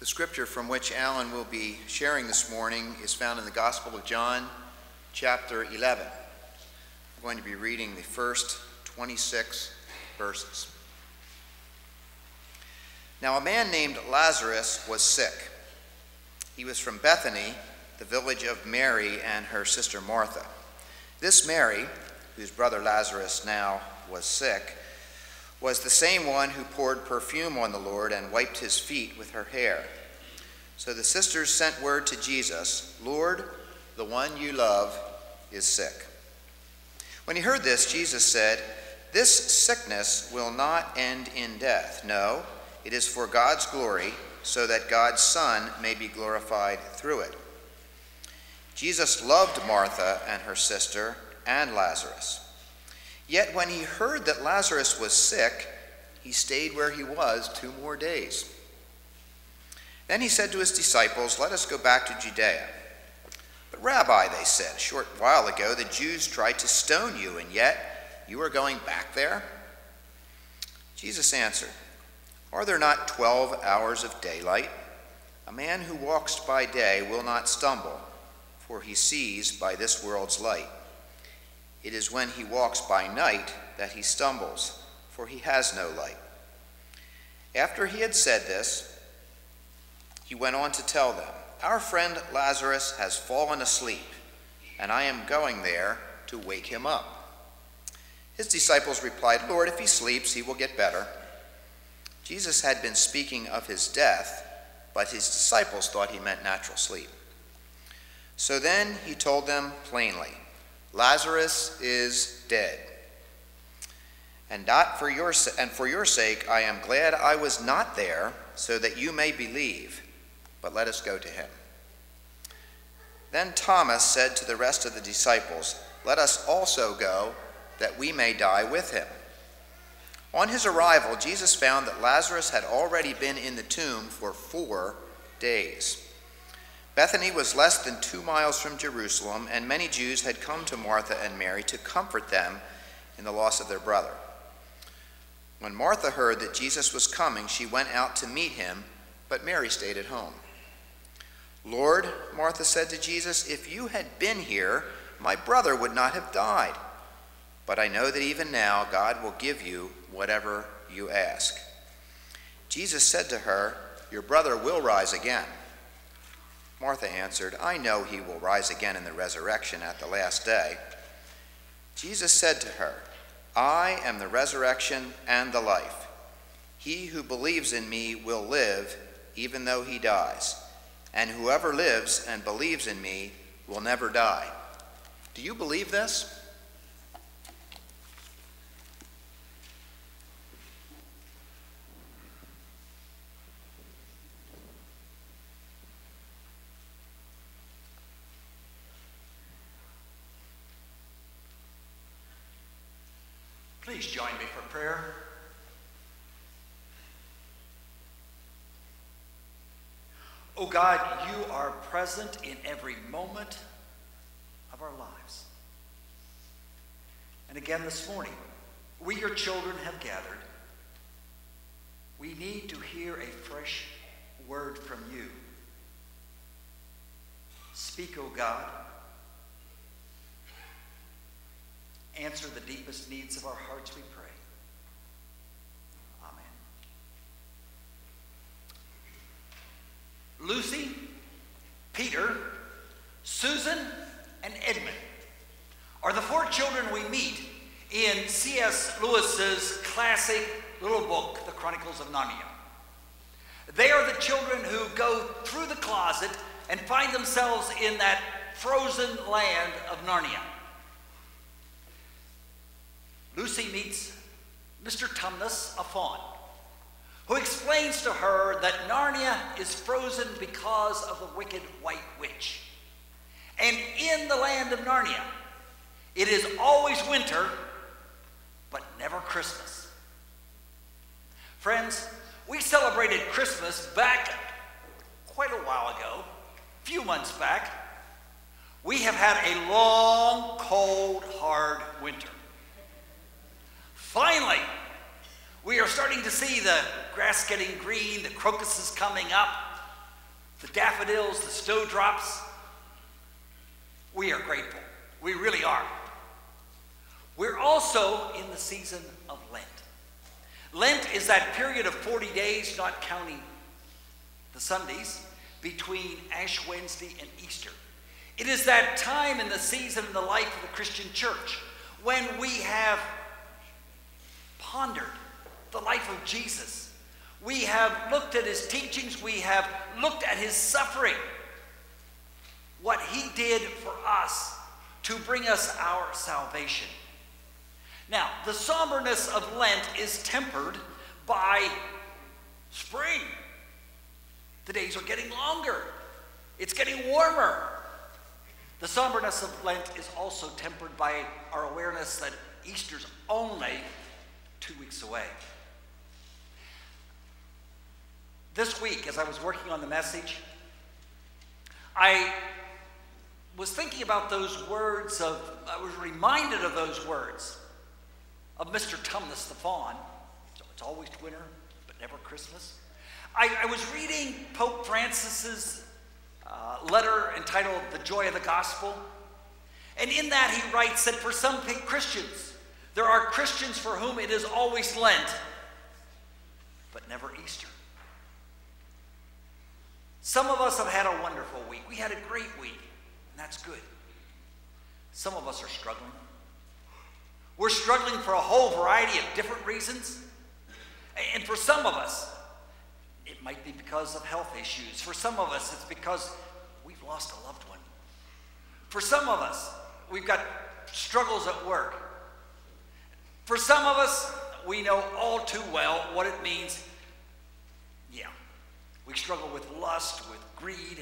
The scripture from which Alan will be sharing this morning is found in the Gospel of John, chapter 11. I'm going to be reading the first 26 verses. Now a man named Lazarus was sick. He was from Bethany, the village of Mary and her sister Martha. This Mary, whose brother Lazarus now was sick, was the same one who poured perfume on the Lord and wiped his feet with her hair. So the sisters sent word to Jesus, "Lord, the one you love is sick." When he heard this, Jesus said, "This sickness will not end in death. No, it is for God's glory, so that God's Son may be glorified through it." Jesus loved Martha and her sister and Lazarus. Yet when he heard that Lazarus was sick, he stayed where he was 2 more days. Then he said to his disciples, "Let us go back to Judea." "But Rabbi," they said, "a short while ago the Jews tried to stone you, and yet you are going back there?" Jesus answered, "Are there not 12 hours of daylight? A man who walks by day will not stumble, for he sees by this world's light. It is when he walks by night that he stumbles, for he has no light." After he had said this, he went on to tell them, "Our friend Lazarus has fallen asleep, and I am going there to wake him up." His disciples replied, "Lord, if he sleeps, he will get better." Jesus had been speaking of his death, but his disciples thought he meant natural sleep. So then he told them plainly, "Lazarus is dead. And for your sake, I am glad I was not there, so that you may believe. But let us go to him." Then Thomas said to the rest of the disciples, "Let us also go, that we may die with him." On his arrival, Jesus found that Lazarus had already been in the tomb for 4 days. Bethany was less than 2 miles from Jerusalem, and many Jews had come to Martha and Mary to comfort them in the loss of their brother. When Martha heard that Jesus was coming, she went out to meet him, but Mary stayed at home. "Lord," Martha said to Jesus, "if you had been here, my brother would not have died. But I know that even now God will give you whatever you ask." Jesus said to her, "Your brother will rise again." Martha answered, "I know he will rise again in the resurrection at the last day." Jesus said to her, "I am the resurrection and the life. He who believes in me will live, even though he dies. And whoever lives and believes in me will never die. Do you believe this?" Please join me for prayer. Oh God, you are present in every moment of our lives. And again this morning, we, your children, have gathered. We need to hear a fresh word from you. Speak, O God. Answer the deepest needs of our hearts, we pray. Amen. Lucy, Peter, Susan, and Edmund are the 4 children we meet in C.S. Lewis's classic little book, The Chronicles of Narnia. They are the children who go through the closet and find themselves in that frozen land of Narnia. Lucy meets Mr. Tumnus, a faun, who explains to her that Narnia is frozen because of the wicked White Witch. And in the land of Narnia, it is always winter, but never Christmas. Friends, we celebrated Christmas back quite a while ago, a few months back. We have had a long, cold, hard winter. Finally, we are starting to see the grass getting green, the crocuses coming up, the daffodils, the snowdrops. We are grateful. We really are. We're also in the season of Lent. Lent is that period of 40 days, not counting the Sundays, between Ash Wednesday and Easter. It is that time in the season in the life of the Christian church when we have pondered the life of Jesus. We have looked at his teachings. We have looked at his suffering, what he did for us to bring us our salvation. Now, the somberness of Lent is tempered by spring. The days are getting longer. It's getting warmer. The somberness of Lent is also tempered by our awareness that Easter's only 2 weeks away. This week, as I was working on the message, I was thinking about those words of, I was reminded of those words of Mr. Tumnus the Faun. So it's always winter, but never Christmas. I was reading Pope Francis's letter entitled The Joy of the Gospel. And in that he writes that for some Christians, there are Christians for whom it is always Lent, but never Easter. Some of us have had a wonderful week. We had a great week, and that's good. Some of us are struggling. We're struggling for a whole variety of different reasons. And for some of us, it might be because of health issues. For some of us, it's because we've lost a loved one. For some of us, we've got struggles at work. For some of us, we know all too well what it means. Yeah, we struggle with lust, with greed,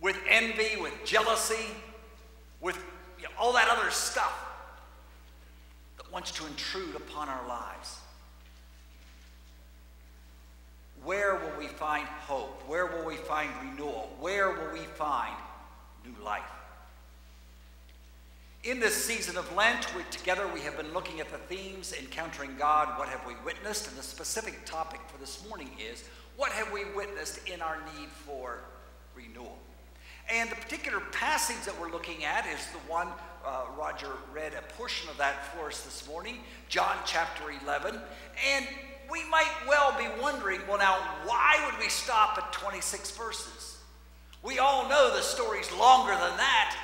with envy, with jealousy, with all that other stuff wants to intrude upon our lives. Where will we find hope? Where will we find renewal? Where will we find new life? In this season of Lent, together we have been looking at the themes, Encountering God, What Have We Witnessed? And the specific topic for this morning is, what have we witnessed in our need for renewal? And the particular passage that we're looking at is the one Roger read a portion of that for us this morning, John chapter 11. And we might well be wondering, well now, why would we stop at 26 verses? We all know the story's longer than that.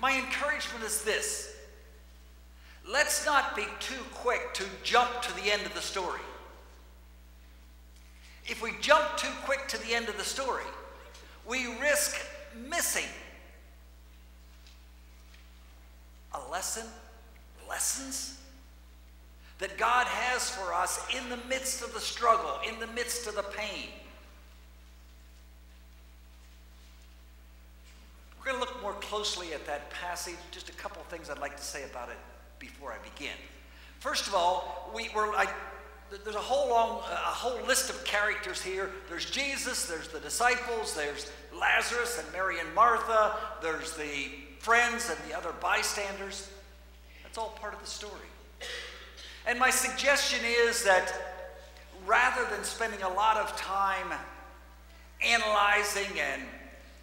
My encouragement is this: let's not be too quick to jump to the end of the story. If we jump too quick to the end of the story, we risk missing a lesson, lessons that God has for us in the midst of the struggle, in the midst of the pain. We're going to look more closely at that passage. Just a couple of things I'd like to say about it before I begin. First of all, there's a whole list of characters here. There's Jesus, there's the disciples, there's Lazarus and Mary and Martha, there's the friends and the other bystanders. That's all part of the story. And my suggestion is that rather than spending a lot of time analyzing and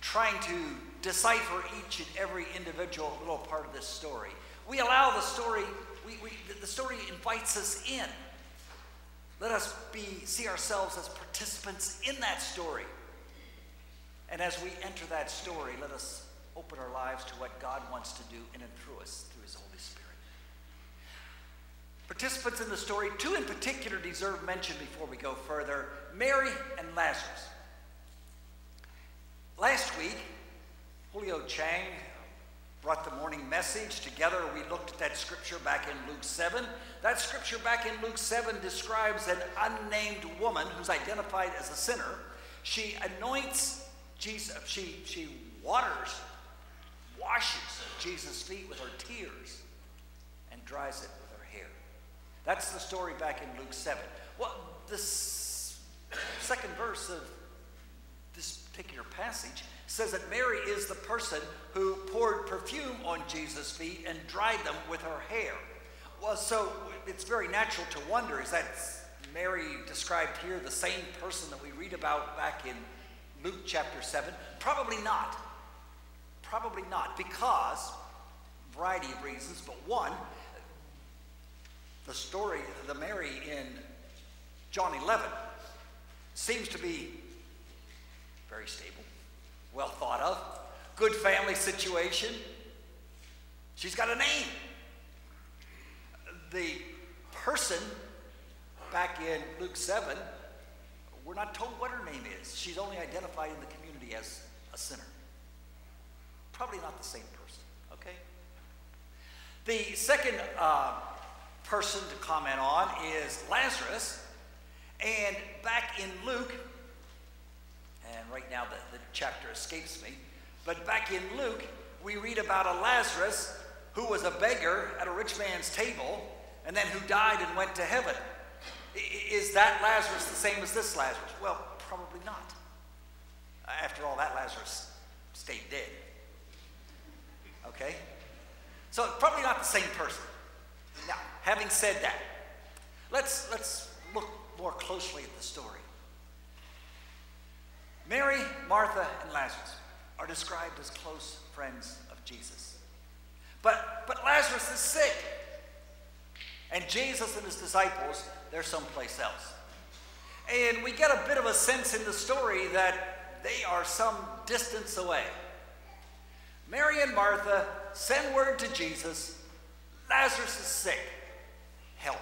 trying to decipher each and every individual little part of this story, we allow the story, the story invites us in. Let us see ourselves as participants in that story. And as we enter that story, let us open our lives to what God wants to do in and through us, through his Holy Spirit. Participants in the story, two in particular deserve mention before we go further: Mary and Lazarus. Last week, Julio Chang brought the morning message. Together we looked at that scripture back in Luke 7. That scripture back in Luke 7 describes an unnamed woman who's identified as a sinner. She anoints Jesus, she washes Jesus' feet with her tears and dries it with her hair. That's the story back in Luke 7. Well, this second verse of this particular passage says that Mary is the person who poured perfume on Jesus' feet and dried them with her hair. Well, so it's very natural to wonder, is that Mary described here the same person that we read about back in Luke chapter 7? Probably not. Probably not, because a variety of reasons, but one, the story of the Mary in John 11 seems to be very stable, well thought of, good family situation. She's got a name. The person back in Luke 7, we're not told what her name is. She's only identified in the community as a sinner. Probably not the same person, okay? The second person to comment on is Lazarus. And back in Luke, and right now the chapter escapes me, but back in Luke, we read about a Lazarus who was a beggar at a rich man's table, and then who died and went to heaven. Is that Lazarus the same as this Lazarus? Well, probably not. After all, that Lazarus stayed dead. Okay? So probably not the same person. Now, having said that, let's look more closely at the story. Mary, Martha, and Lazarus are described as close friends of Jesus. But Lazarus is sick. And Jesus and his disciples, they're someplace else. And we get a bit of a sense in the story that they are some distance away. Mary and Martha send word to Jesus, Lazarus is sick, help.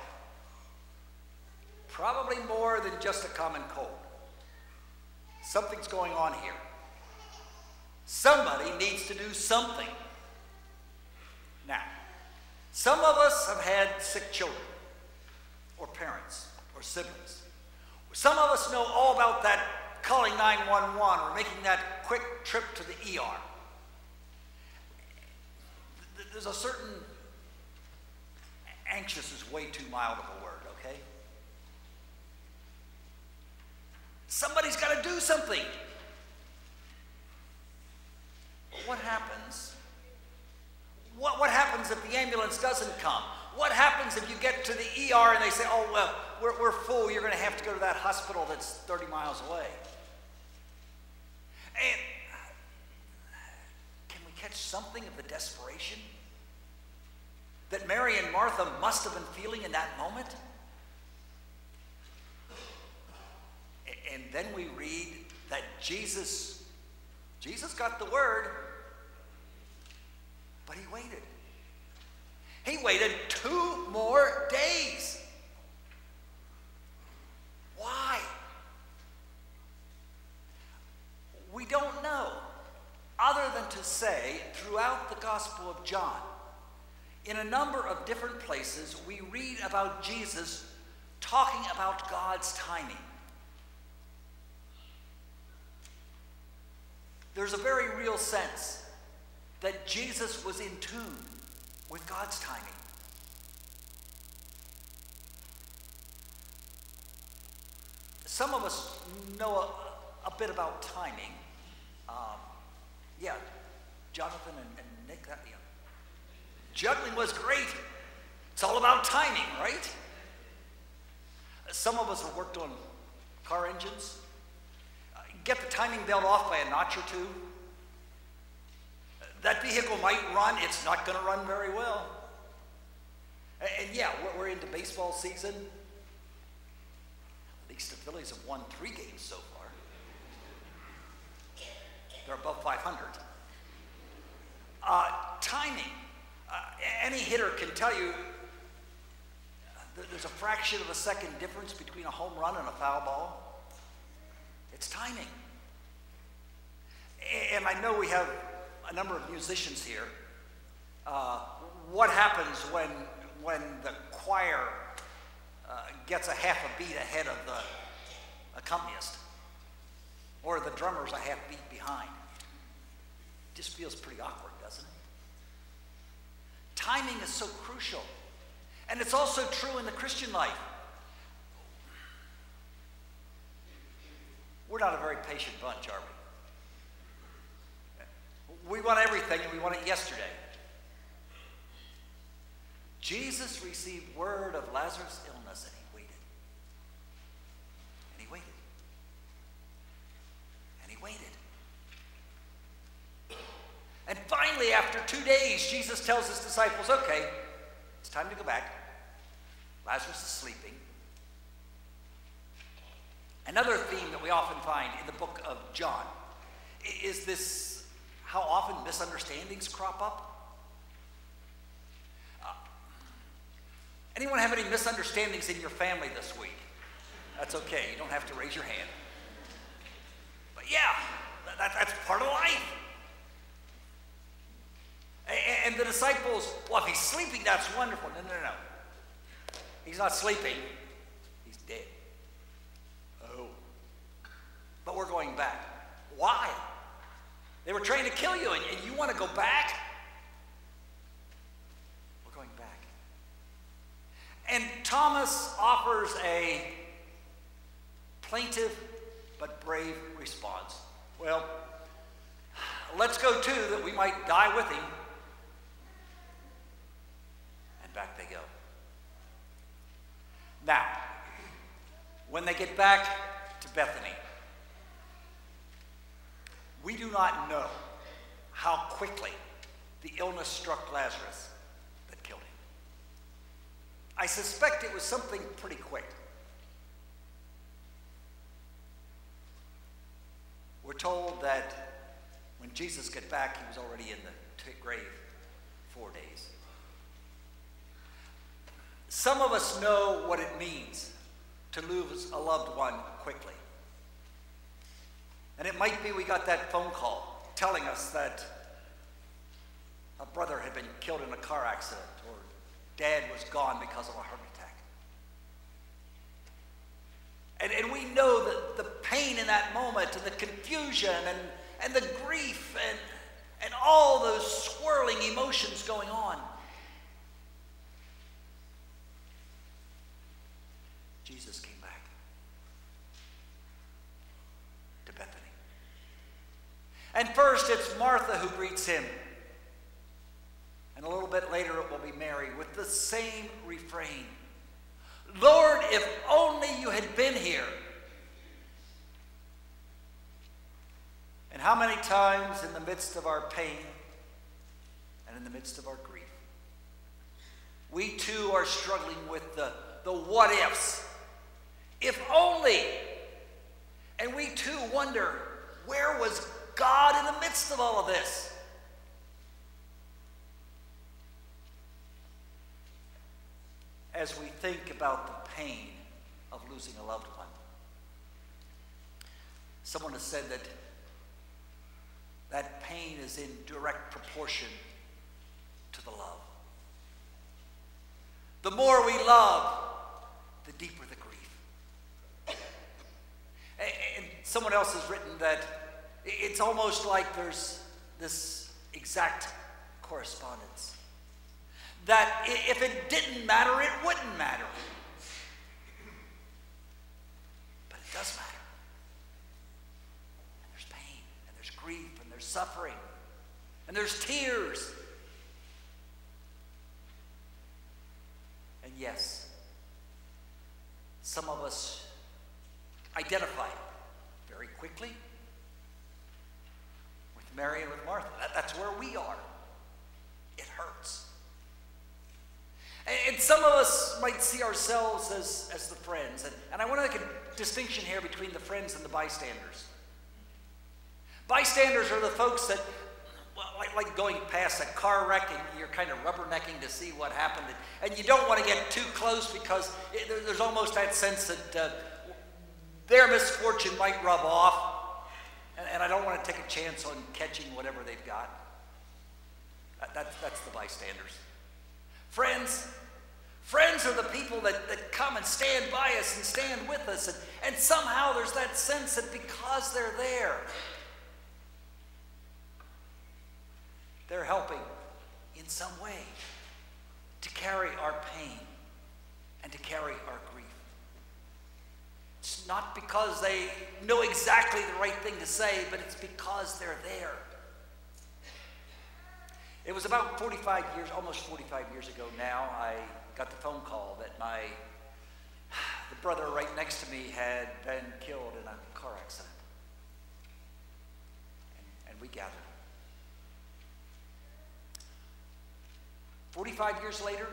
Probably more than just a common cold. Something's going on here. Somebody needs to do something. Now, some of us have had sick children, or parents, or siblings. Some of us know all about that calling 911 or making that quick trip to the ER. There's a certain, anxious is way too mild of a word, okay? Somebody's got to do something. But what happens? What happens if the ambulance doesn't come? What happens if you get to the ER and they say, oh, well, we're full, you're going to have to go to that hospital that's 30 miles away? And can we catch something of the desperation that Mary and Martha must have been feeling in that moment? And then we read that Jesus got the word, but he waited. He waited 2 more days. Why? We don't know, other than to say throughout the Gospel of John, in a number of different places, we read about Jesus talking about God's timing. There's a very real sense that Jesus was in tune with God's timing. Some of us know a bit about timing. Yeah, Jonathan and Nick, juggling was great. It's all about timing, right? Some of us have worked on car engines. Get the timing belt off by a notch or two. That vehicle might run. It's not going to run very well. And yeah, we're into baseball season. At least the Phillies have won 3 games so far. They're above 500. Timing. Any hitter can tell you there's a fraction of a second difference between a home run and a foul ball. It's timing. And I know we have a number of musicians here. What happens when the choir gets a half a beat ahead of the accompanist? Or the drummer's a half beat behind? It just feels pretty awkward, doesn't it? Timing is so crucial. And it's also true in the Christian life. We're not a very patient bunch, are we? We want everything, and we want it yesterday. Jesus received word of Lazarus' illness, and he waited. after 2 days, Jesus tells his disciples, okay, it's time to go back. Lazarus is sleeping. Another theme that we often find in the book of John is this, how often misunderstandings crop up. Anyone have any misunderstandings in your family this week? That's okay, you don't have to raise your hand. But yeah, that's part of life. And the disciples, well, if he's sleeping, that's wonderful. No, no, no. He's not sleeping, he's dead. Oh. But we're going back. Why? They were trying to kill you, and you want to go back? We're going back. And Thomas offers a plaintive but brave response. Well, let's go too, that we might die with him. And back they go. Now, when they get back to Bethany, we do not know how quickly the illness struck Lazarus that killed him. I suspect it was something pretty quick. We're told that when Jesus got back, he was already in the grave 4 days. Some of us know what it means to lose a loved one quickly. And it might be we got that phone call telling us that a brother had been killed in a car accident, or dad was gone because of a heart attack. And we know that the pain in that moment, and the confusion, and the grief, and all those swirling emotions going on. Jesus came back to Bethany. And first, it's Martha who greets him. And a little bit later, it will be Mary with the same refrain. Lord, if only you had been here. And how many times in the midst of our pain and in the midst of our grief, we too are struggling with the what ifs. If only. And we too wonder, where was God in the midst of all of this? As we think about the pain of losing a loved one. Someone has said that pain is in direct proportion to the love. The more we love, the deeper the grief. And someone else has written that it's almost like there's this exact correspondence. That if it didn't matter, it wouldn't matter. But it does matter. And there's pain, and there's grief, and there's suffering, and there's tears. And yes, some of us identify very quickly with Mary and with Martha. That's where we are. It hurts. And some of us might see ourselves as the friends. And I want to make a distinction here between the friends and the bystanders. Bystanders are the folks that, well, like going past a car wreck and you're kind of rubbernecking to see what happened. And you don't want to get too close because there's almost that sense that their misfortune might rub off. And I don't want to take a chance on catching whatever they've got. That's the bystanders. Friends are the people that come and stand by us and stand with us. And somehow there's that sense that because they're there, they're helping in some way to carry our pain and to carry our grief. It's not because they know exactly the right thing to say, but it's because they're there. It was about 45 years, almost 45 years ago now, I got the phone call that the brother right next to me had been killed in a car accident. And we gathered. 45 years later,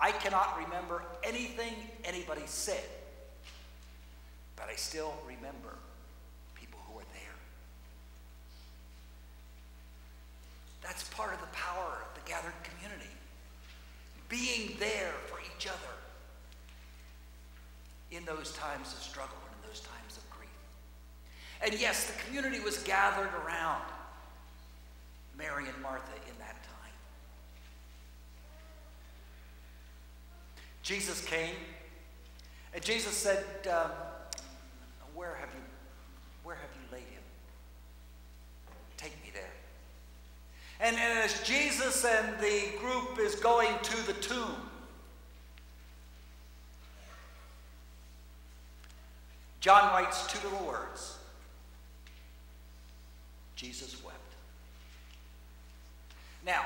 I cannot remember anything anybody said, but I still remember people who were there. That's part of the power of the gathered community, being there for each other in those times of struggle and in those times of grief. And yes, the community was gathered around Mary and Martha in that time. Jesus came, and Jesus said, where have you laid him? Take me there. And as Jesus and the group is going to the tomb, John writes two little words: Jesus wept. Now,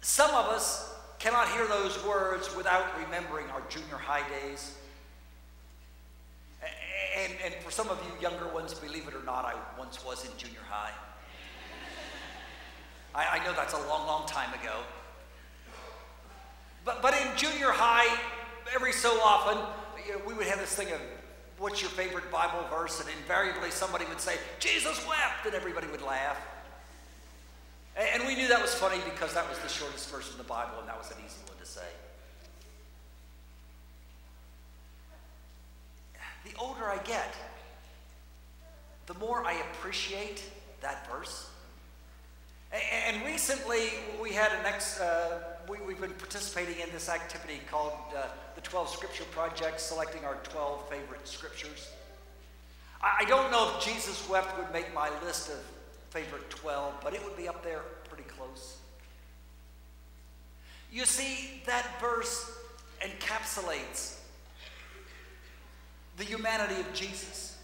some of us cannot hear those words without remembering our junior high days. And for some of you younger ones, believe it or not, I once was in junior high. I know that's a long, long time ago. But in junior high, every so often, you know, we would have this thing of, what's your favorite Bible verse? And invariably somebody would say, Jesus wept, and everybody would laugh. And we knew that was funny because that was the shortest verse in the Bible, and that was an easy one to say. The older I get, the more I appreciate that verse. And recently, we had an we've been participating in this activity called the 12 Scripture Project, selecting our 12 favorite scriptures. I don't know if Jesus wept would make my list of favorite 12, but it would be up there pretty close. You see, that verse encapsulates the humanity of Jesus.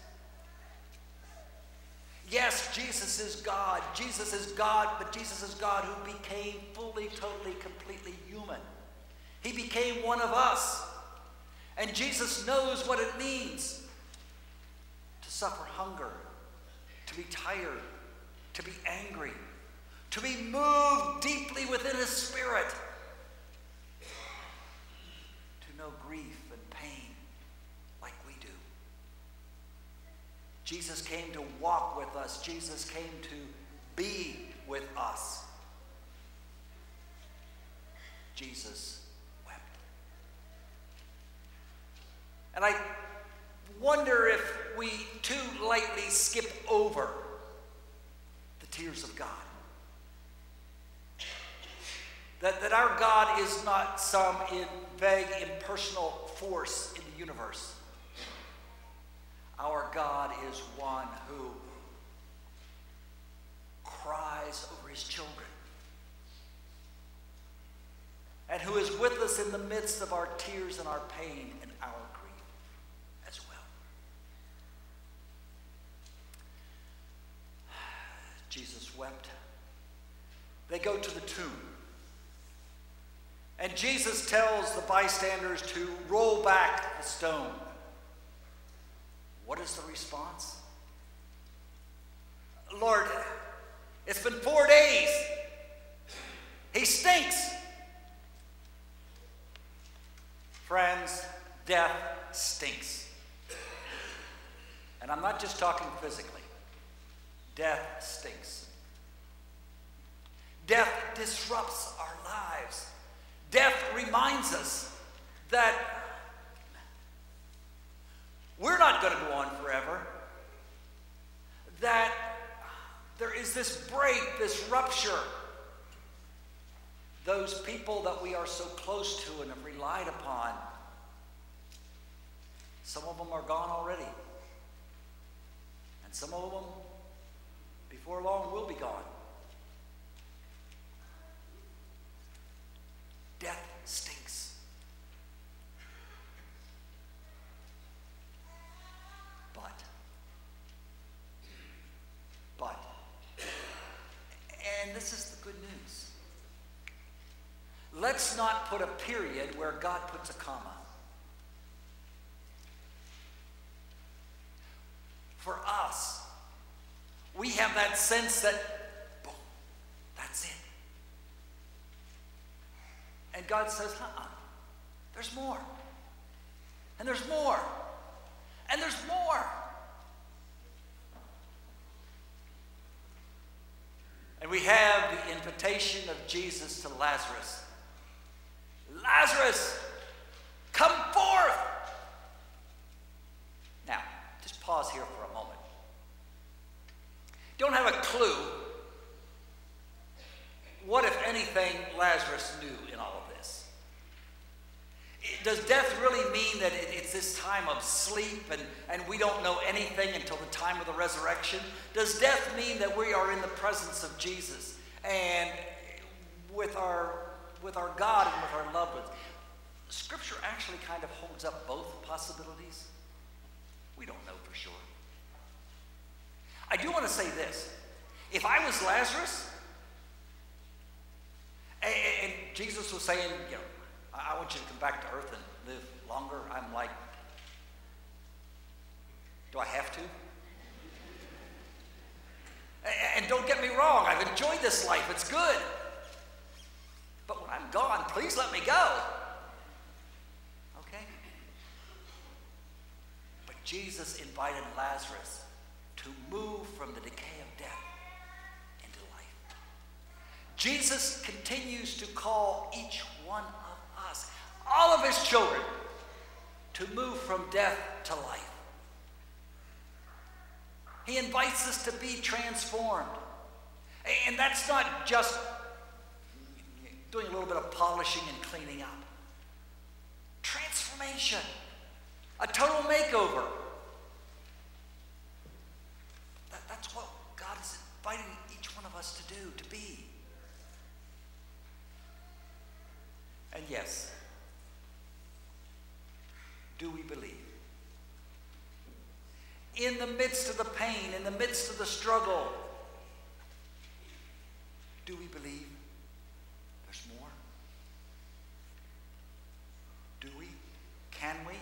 Yes, Jesus is God. Jesus is God, but Jesus is God who became fully, totally, completely human. He became one of us. And Jesus knows what it means to suffer hunger, to be tired, to be angry, to be moved deeply within his spirit, to know grief and pain like we do. Jesus came to walk with us. Jesus came to be with us. Jesus wept. And I wonder if we too lightly skip over tears of God. That our God is not some vague, impersonal force in the universe. Our God is one who cries over his children and who is with us in the midst of our tears and our pain and our grief as well. Jesus wept. They go to the tomb. And Jesus tells the bystanders to roll back the stone. What is the response? Lord, it's been 4 days. He stinks. Friends, death stinks. And I'm not just talking physically. Death stinks. Death disrupts our lives. Death reminds us that we're not going to go on forever. That there is this break, this rupture. Those people that we are so close to and have relied upon, some of them are gone already. And some of them, before long, we'll be gone. Death stinks. But, and this is the good news. Let's not put a period where God puts a comma. For us, we have that sense that, boom, that's it. And God says, there's more. And there's more. And there's more. And we have the invitation of Jesus to Lazarus. Lazarus, come forth. Now, just pause here for a moment. Don't have a clue what, if anything, Lazarus knew in all of this. Does death really mean that it's this time of sleep and we don't know anything until the time of the resurrection? Does death mean that we are in the presence of Jesus and with our God and with our loved ones? Scripture actually kind of holds up both possibilities. We don't know for sure. I do want to say this. If I was Lazarus, and Jesus was saying, you know, I want you to come back to earth and live longer, I'm like, do I have to? And don't get me wrong, I've enjoyed this life, it's good. But when I'm gone, please let me go. Okay? But Jesus invited Lazarus to move from the decay of death into life. Jesus continues to call each one of us, all of his children, to move from death to life. He invites us to be transformed. And that's not just doing a little bit of polishing and cleaning up. Transformation. A total makeover. That's what God is inviting each one of us to do, to be. And yes, do we believe? In the midst of the pain, in the midst of the struggle, do we believe? More? Do we? Can we?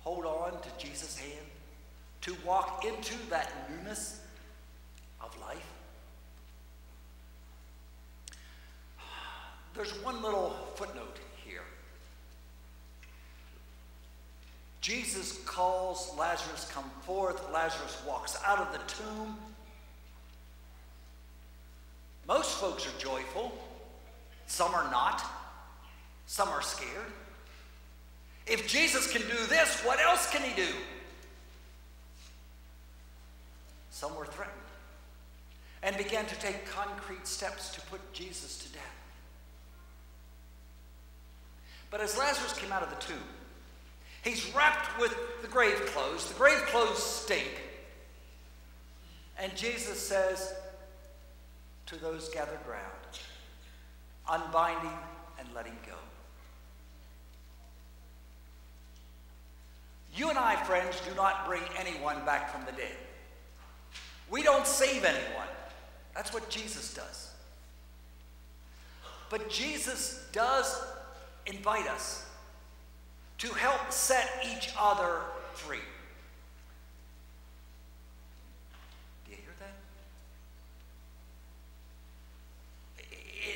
Hold on to Jesus' hand to walk into that newness of life? There's one little footnote here. Jesus calls Lazarus, come forth. Lazarus walks out of the tomb. Most folks are joyful, some are not, some are scared. If Jesus can do this, what else can he do? Some were threatened and began to take concrete steps to put Jesus to death. But as Lazarus came out of the tomb, he's wrapped with the grave clothes. The grave clothes stink. And Jesus says, to those gathered round, unbinding and letting go. You and I, friends, do not bring anyone back from the dead. We don't save anyone. That's what Jesus does. But Jesus does invite us to help set each other free.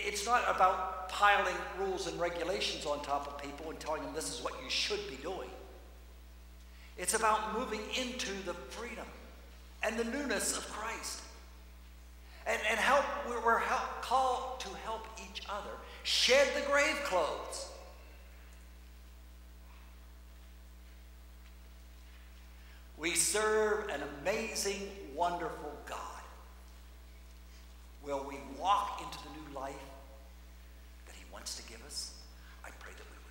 It's not about piling rules and regulations on top of people and telling them this is what you should be doing. It's about moving into the freedom and the newness of Christ. And we're called to help each other shed the grave clothes. We serve an amazing, wonderful God. Will we walk into the new life that he wants to give us? I pray that we